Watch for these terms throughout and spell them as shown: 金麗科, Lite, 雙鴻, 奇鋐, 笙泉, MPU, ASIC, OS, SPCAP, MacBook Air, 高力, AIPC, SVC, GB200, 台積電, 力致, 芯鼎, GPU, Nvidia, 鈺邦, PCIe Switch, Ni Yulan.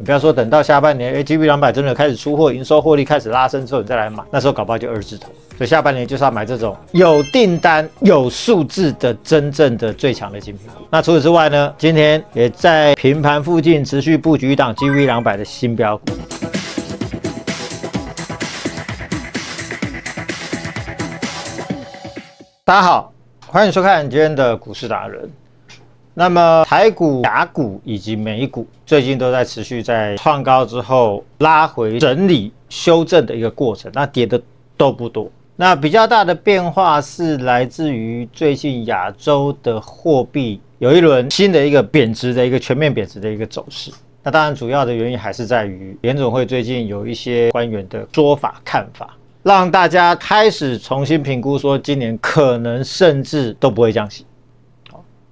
你不要说等到下半年，GB200 真的开始出货，营收获利开始拉升之后，你再来买，那时候搞不好就二字头。所以下半年就是要买这种有订单、有数字的真正的最强的晶片。那除此之外呢，今天也在平盘附近持续布局一档 GB200 的新标股。 大家好，欢迎收看今天的股市达人。那么台股、雅股以及美股最近都在持续在创高之后拉回整理修正的一个过程，那跌的都不多。那比较大的变化是来自于最近亚洲的货币有一轮新的一个贬值的一个全面贬值的一个走势。 那当然，主要的原因还是在于联准会最近有一些官员的说法、看法，让大家开始重新评估，说今年可能甚至都不会降息，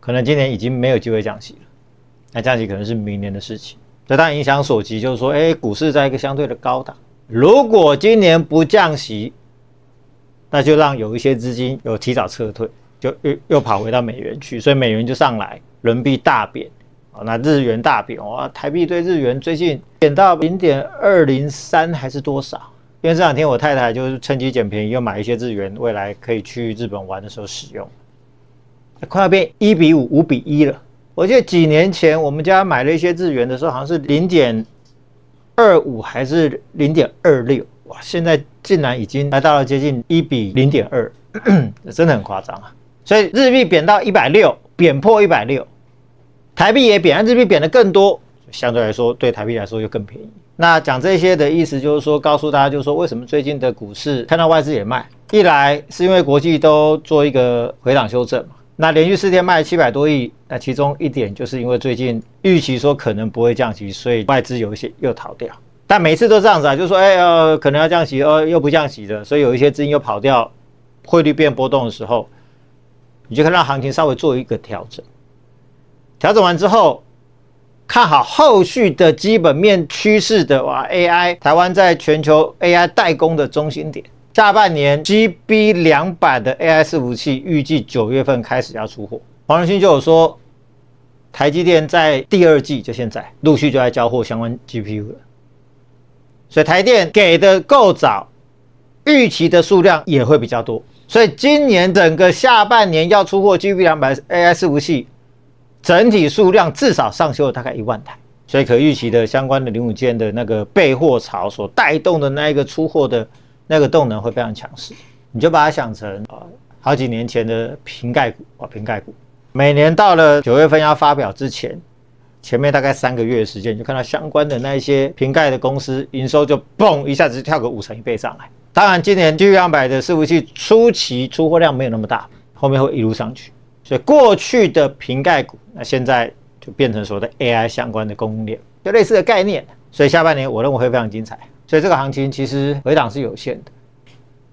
可能今年已经没有机会降息了。那降息可能是明年的事情。这当然影响所及，就是说，股市在一个相对的高档，如果今年不降息，那就让有一些资金有提早撤退，就又跑回到美元去，所以美元就上来，人民币大贬。 那日元大贬哦，台币对日元最近贬到 0.203 还是多少？因为这两天我太太就是趁机捡便宜，又买一些日元，未来可以去日本玩的时候使用。快要变1:5、5:1了。我记得几年前我们家买了一些日元的时候，好像是 0.25 还是 0.26， 哇，现在竟然已经来到了接近1:0.2， 真的很夸张啊！所以日币贬到160，贬破160。 台币也贬，日币贬得更多，相对来说对台币来说又更便宜。那讲这些的意思就是说，告诉大家就是说，为什么最近的股市看到外资也卖，一来是因为国际都做一个回档修正嘛，那连续4天卖700多亿，那其中一点就是因为最近预期说可能不会降息，所以外资有一些又逃掉。但每次都这样子啊，就说可能要降息，又不降息的，所以有一些资金又跑掉。汇率变波动的时候，你就看到行情稍微做一个调整。 调整完之后，看好后续的基本面趋势的哇 ，AI 台湾在全球 AI 代工的中心点，下半年 GB200 的 AI 伺服器预计9月份开始要出货。黄仁勋就有说，台积电在第2季就现在陆续就在交货相关 GPU 了，所以台电给的够早，预期的数量也会比较多，所以今年整个下半年要出货 GB200 AI 伺服器。 整体数量至少上修了大概1万台，所以可预期的相关的零组件的那个备货潮所带动的那一个出货的那个动能会非常强势。你就把它想成好几年前的瓶盖股啊，瓶盖股每年到了9月份要发表之前，前面大概3个月的时间，你就看到相关的那一些瓶盖的公司营收就嘣一下子跳个50%以上上来。当然，今年 GB200 的伺服器初期出货量没有那么大，后面会一路上去。 所以过去的瓶盖股，那现在就变成所谓的 AI 相关的供应链，就类似的概念。所以下半年我认为会非常精彩。所以这个行情其实回档是有限的，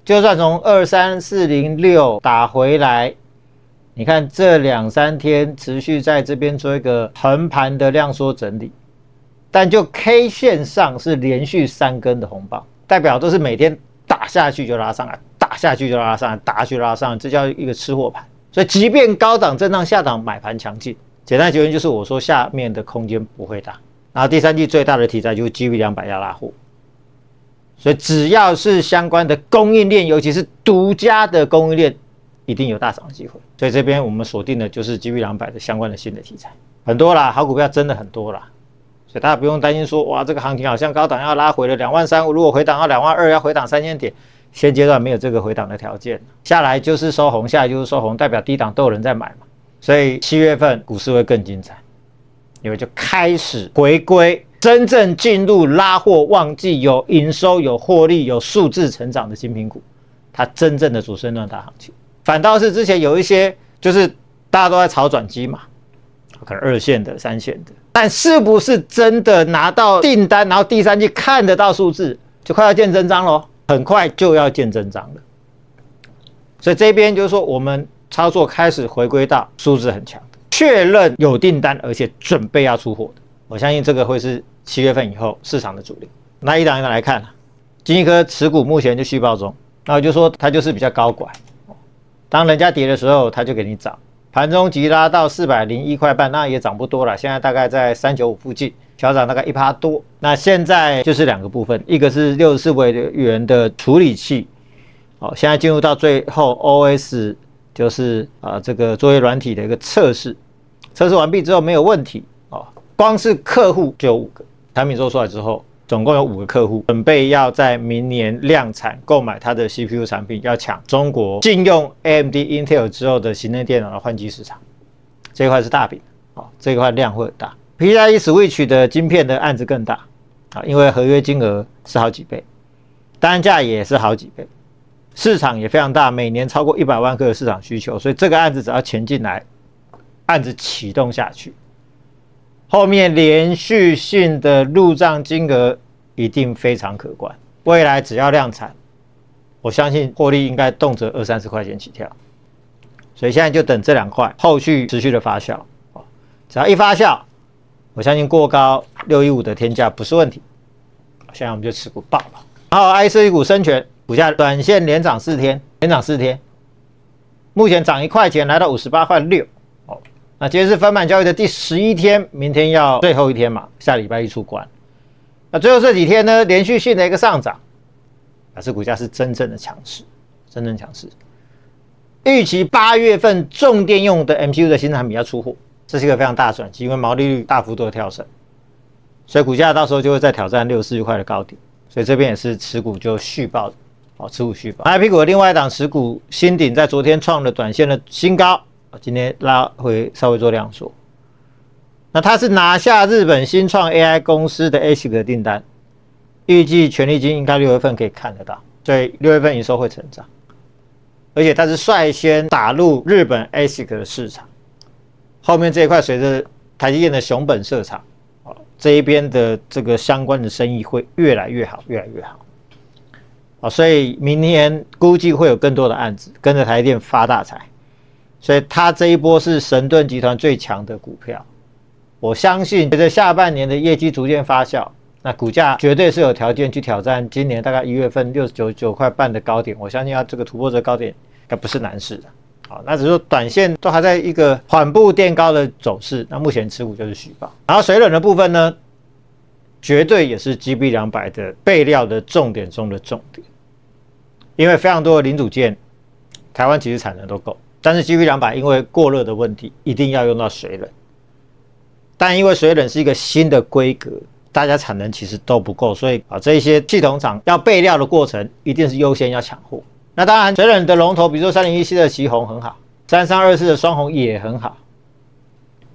就算从23406打回来，你看这2、3天持续在这边做一个横盘的量缩整理，但就 K 线上是连续3根的红棒，代表都是每天打下去就拉上来，打下去就拉上来，打下去拉上来，这叫一个吃货盘。 所以，即便高档震荡、下档买盘强劲，简单结论就是我说下面的空间不会大。然后第3季最大的题材就是 GB200 要拉货，所以只要是相关的供应链，尤其是独家的供应链，一定有大涨的机会。所以这边我们锁定的就是 GB200 的相关的新的题材，很多啦，好股票真的很多啦。所以大家不用担心说，哇，这个行情好像高档要拉回了23000，如果回档到22000，要回档3000点。 现阶段没有这个回档的条件，下来就是收红，下来就是收红，代表低档都有人在买嘛，所以7月份股市会更精彩，因为就开始回归，真正进入拉货旺季，有营收、有获利、有数字成长的精品股，它真正的主升段大行情。反倒是之前有一些就是大家都在炒转机嘛，可能2线的、3线的，但是不是真的拿到订单，然后第3季看得到数字，就快要见真章咯。 很快就要见真章了，所以这边就是说，我们操作开始回归到数字很强的，确认有订单，而且准备要出货的。我相信这个会是7月份以后市场的主流。那一档一档来看啊，金一科持股目前就续报中，那我就说它就是比较高拐，当人家跌的时候，它就给你涨，盘中急拉到401块半，那也涨不多了，现在大概在395附近，小涨大概1%多。那现在就是两个部分，一个是64位元的处理器，好，现在进入到最后 OS 就是这个作业软体的一个测试，测试完毕之后没有问题哦，光是客户就有5个，产品做出来之后。 总共有5个客户准备要在明年量产购买它的 CPU 产品，要抢中国禁用 AMD、Intel 之后的行政电脑的换机市场，这一块是大饼啊，这一块量会很大。PCIe Switch 的晶片的案子更大啊，因为合约金额是好几倍，单价也是好几倍，市场也非常大，每年超过100万颗的市场需求，所以这个案子只要钱进来，案子启动下去。 后面连续性的入账金额一定非常可观，未来只要量产，我相信获利应该动辄20-30块钱起跳。所以现在就等这2块后续持续的发酵啊，只要一发酵，我相信过高615的天价不是问题。现在我们就持股爆了。然后 IC 股深全股价短线连涨4天，目前涨1块钱，来到58.6块。 那今天是分盘交易的第11天，明天要最后一天嘛，下礼拜一出关。那最后这几天呢，连续性的一个上涨，表示股价是真正的强势，真正强势。预期8月份重电用的 MPU 的新产品要出货，这是一个非常大的转机，因为毛利率大幅度的跳升，所以股价到时候就会再挑战64块的高点，所以这边也是持股就续报的，好，持股续报。IP 股的另外一档持股新鼎在昨天创了短线的新高。 今天拉回稍微做量缩，那它是拿下日本新创 AI 公司的 ASIC 的订单，预计权利金应该6月份可以看得到，所以6月份营收会成长，而且它是率先打入日本 ASIC 的市场，后面这一块随着台积电的熊本设厂，这一边的这个相关的生意会越来越好，越来越好。 所以明年估计会有更多的案子跟着台积电发大财。 所以它这一波是神盾集团最强的股票，我相信随着下半年的业绩逐渐发酵，那股价绝对是有条件去挑战今年大概1月份69.9块半的高点。我相信要这个突破这个高点，应该不是难事的。好，那只是说短线都还在一个缓步垫高的走势。那目前持股就是续报。然后水冷的部分呢，绝对也是 GB200 的备料的重点中的重点，因为非常多的零组件，台湾其实产能都够。 但是 GB200 因为过热的问题，一定要用到水冷。但因为水冷是一个新的规格，大家产能其实都不够，所以这些系统厂要备料的过程，一定是优先要抢货。那当然，水冷的龙头，比如说3017的奇宏很好， 3324的双红也很好，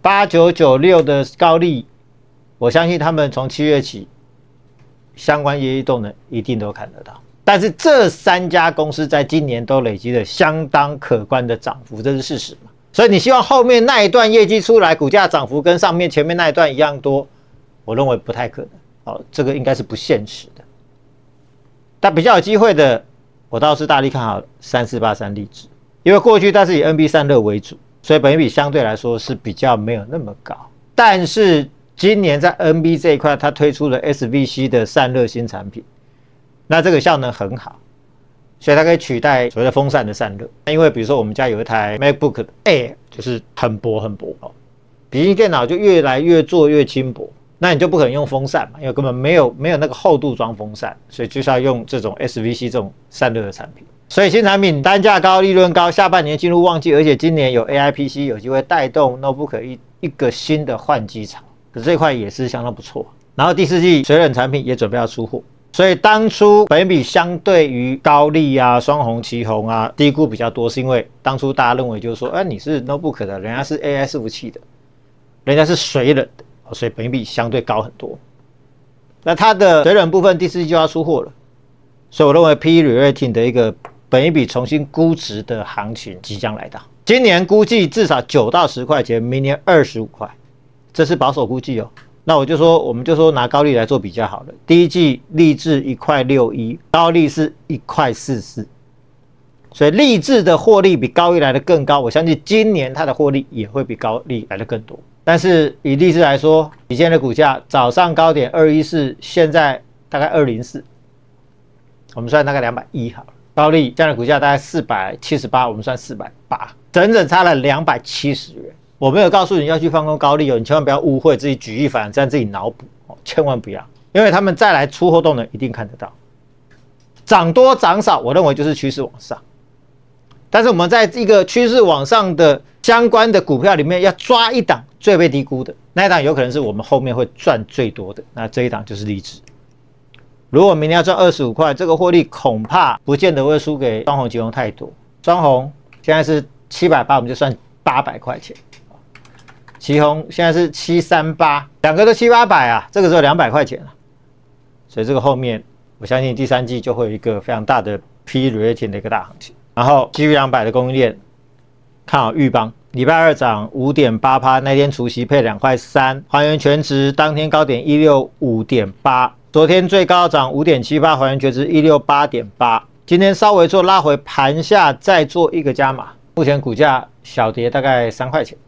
8996的高力，我相信他们从7月起，相关业绩动能一定都看得到。 但是这3家公司在今年都累积了相当可观的涨幅，这是事实嘛？所以你希望后面那一段业绩出来，股价涨幅跟上面前面那一段一样多，我认为不太可能。哦，这个应该是不现实的。但比较有机会的，我倒是大力看好3483立志，因为过去它是以 NB32为主，所以本益比相对来说是比较没有那么高。但是今年在 NB 这一块，它推出了 SVC 的散热新产品。 那这个效能很好，所以它可以取代所谓的风扇的散热。因为比如说我们家有一台 MacBook Air， 就是很薄很薄哦，笔记电脑就越来越做越轻薄，那你就不可能用风扇嘛，因为根本没有那个厚度装风扇，所以就是要用这种 SVC 这种散热的产品。所以新产品单价高，利润高，下半年进入旺季，而且今年有 AIPC 有机会带动 Notebook 一个新的换机潮，可这块也是相当不错。然后第4季水冷产品也准备要出货。 所以当初本益比相对于高力啊、双红、奇宏啊低估比较多，是因为当初大家认为就是说，哎，你是 notebook 的，人家是 AI 伺服器的，人家是水冷的，所以本益比相对高很多。那它的水冷部分第4季就要出货了，所以我认为 PE re-rating 的一个本益比重新估值的行情即将来到。今年估计至少9到10块钱，明年25块，这是保守估计哦。 那我就说，我们就说拿高利来做比较好了。第1季立志1.61块，高利是1.44块，所以立志的获利比高利来的更高。我相信今年它的获利也会比高利来的更多。但是以立志来说，以现在的股价早上高点214，现在大概204，我们算大概210好了。高力这样的股价大概478，我们算480，整整差了270元。我没有告诉你要去放空高力哦，你千万不要误会，自己举一反三，自己脑补哦，千万不要，因为他们再来出货动能一定看得到，涨多涨少，我认为就是趋势往上。 但是我们在一个趋势往上的相关的股票里面，要抓一档最被低估的那一档，有可能是我们后面会赚最多的。那这一档就是立志。如果明天要赚25块，这个获利恐怕不见得会输给双红、集融太多。双红现在是780，我们就算800块钱。集融现在是738，两个都700-800啊，这个只有200块钱啊。所以这个后面，我相信第三季就会有一个非常大的 P/rating 的一个大行情。 然后 GB200 的供应链看好裕邦，礼拜二涨 5.8%， 那天除息配2.3块，还原全值当天高点 165.8， 昨天最高涨 5.7%， 还原全值 168.8， 今天稍微做拉回，盘下再做一个加码，目前股价小跌大概3块钱。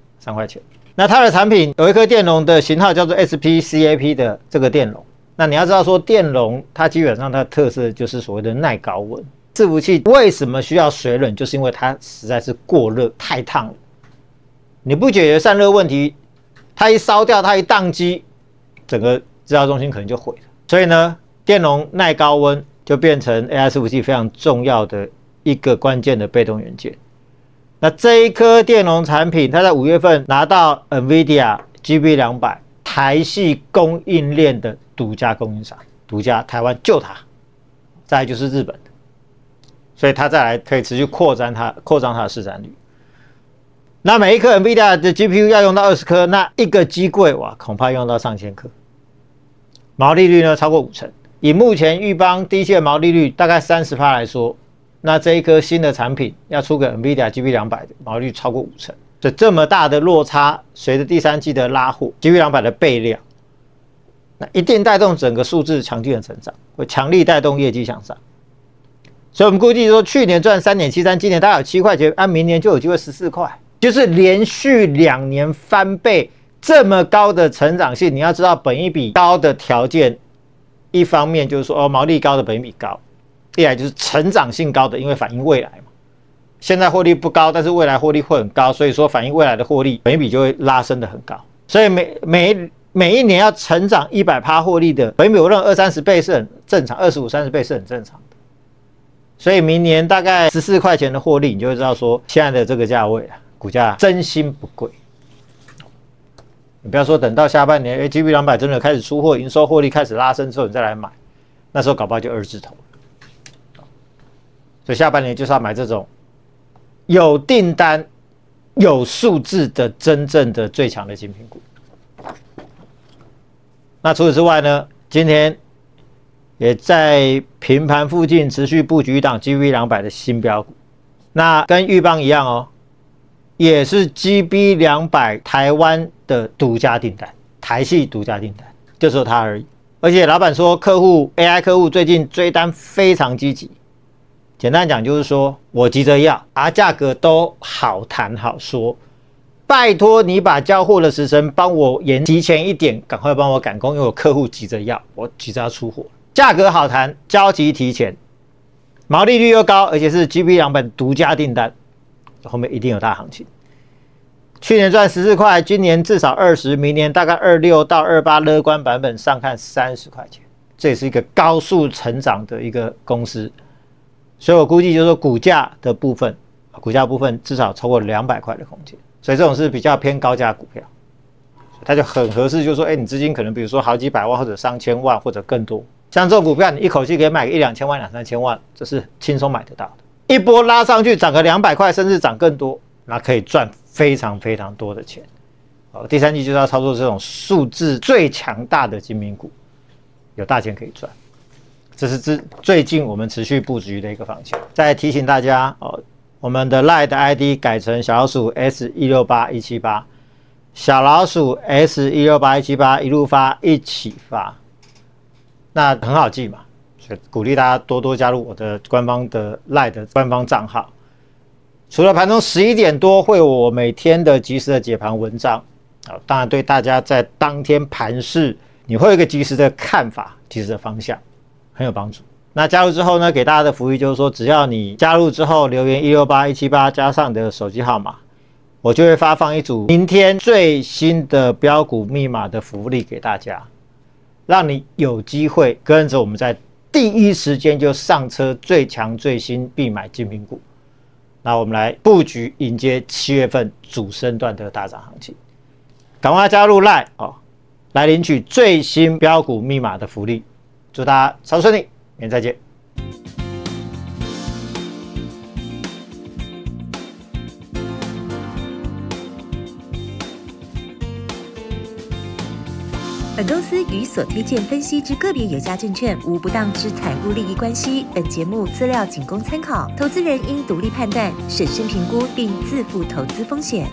那它的产品有一颗电容的型号叫做 SPCAP 的这个电容，那你要知道说电容它基本上它的特色就是所谓的耐高温。 伺服器为什么需要水冷？就是因为它实在是过热，太烫了。你不解决散热问题，它一烧掉，它一宕机，整个制造中心可能就毁了。所以呢，电容耐高温就变成 AI 伺服器非常重要的一个关键的被动元件。那这一颗电容产品，它在5月份拿到 Nvidia GB200 台系供应链的独家供应商，独家台湾就它，再来就是日本的。 所以它再来可以持续扩张它的市占率。那每一颗 NVIDIA 的 GPU 要用到20颗，那一个机柜哇，恐怕用到上千颗。毛利率呢超过5成，以目前裕邦第一季的毛利率大概30%来说，那这一颗新的产品要出给 NVIDIA GB200 的毛利率超过5成，所以这么大的落差，随着第三季的拉货 ，GB200 的备量，那一定带动整个数字强劲的成长，会强力带动业绩向上。 所以我们估计说，去年赚 3.73， 今年大概有7块钱，按明年就有机会14块，就是连续2年翻倍这么高的成长性。你要知道，本益比高的条件，一方面就是说毛利高的本益比高，一来就是成长性高的，因为反映未来嘛。现在获利不高，但是未来获利会很高，所以说反映未来的获利，本益比就会拉升的很高。所以每一年要成长100%获利的本益比，我认为20-30倍是很正常，25-30倍是很正常。 所以明年大概14块钱的获利，你就会知道说现在的这个价位啊，股价真心不贵。你不要说等到下半年，哎 ，GB200 真的开始出货，营收获利开始拉升之后，你再来买，那时候搞不好就2字头了。所以下半年就是要买这种有订单、有数字的真正的最强的精品股。那除此之外呢，今天。 也在平盘附近持续布局一档 GB200 的新标股，那跟裕邦一样哦，也是 GB200 台湾的独家订单，台系独家订单，就只有它而已。而且老板说，AI 客户最近追单非常积极。简单讲就是说，我急着要，价格都好谈好说，拜托你把交货的时程帮我延提前一点，赶快帮我赶工，因为我客户急着要，我急着要出货。 价格好谈，交期提前，毛利率又高，而且是 GB200 独家订单，后面一定有大行情。去年赚14块，今年至少20，明年大概26到28，乐观版本上看30块钱，这也是一个高速成长的一个公司，所以我估计就是说股价部分至少超过200块的空间，所以这种是比较偏高价股票，它就很合适，就是说，哎，你资金可能比如说好几百万或者上千万或者更多。 像这种股票，你一口气可以买个1-2千万、2-3千万，这是轻松买得到的。一波拉上去，涨个200块，甚至涨更多，那可以赚非常非常多的钱。好，第三季就是要操作这种数字最强大的精明股，有大钱可以赚。这是最近我们持续布局的一个方向。再提醒大家哦，我们的 Lite 的 ID 改成小老鼠 S168178， 小老鼠 S168178， 一路发，一起发。 那很好记嘛，所以鼓励大家多多加入我的官方的 Lite 的官方账号。除了盘中11点多会有我每天的即时的解盘文章，啊，当然对大家在当天盘势你会有一个即时的看法、即时的方向，很有帮助。那加入之后呢，给大家的福利就是说，只要你加入之后留言168178加上你的手机号码，我就会发放一组明天最新的标股密码的福利给大家，让你有机会跟着我们在第一时间就上车最强最新必买精品股。那我们来布局迎接7月份主升段的大涨行情，赶快加入 Lite 哦，来领取最新标股密码的福利。祝大家操作顺利！ 明天再见。本公司与所推荐分析之个别有价证券无不当之财务利益关系。本节目资料仅供参考，投资人应独立判断、审慎评估并自负投资风险。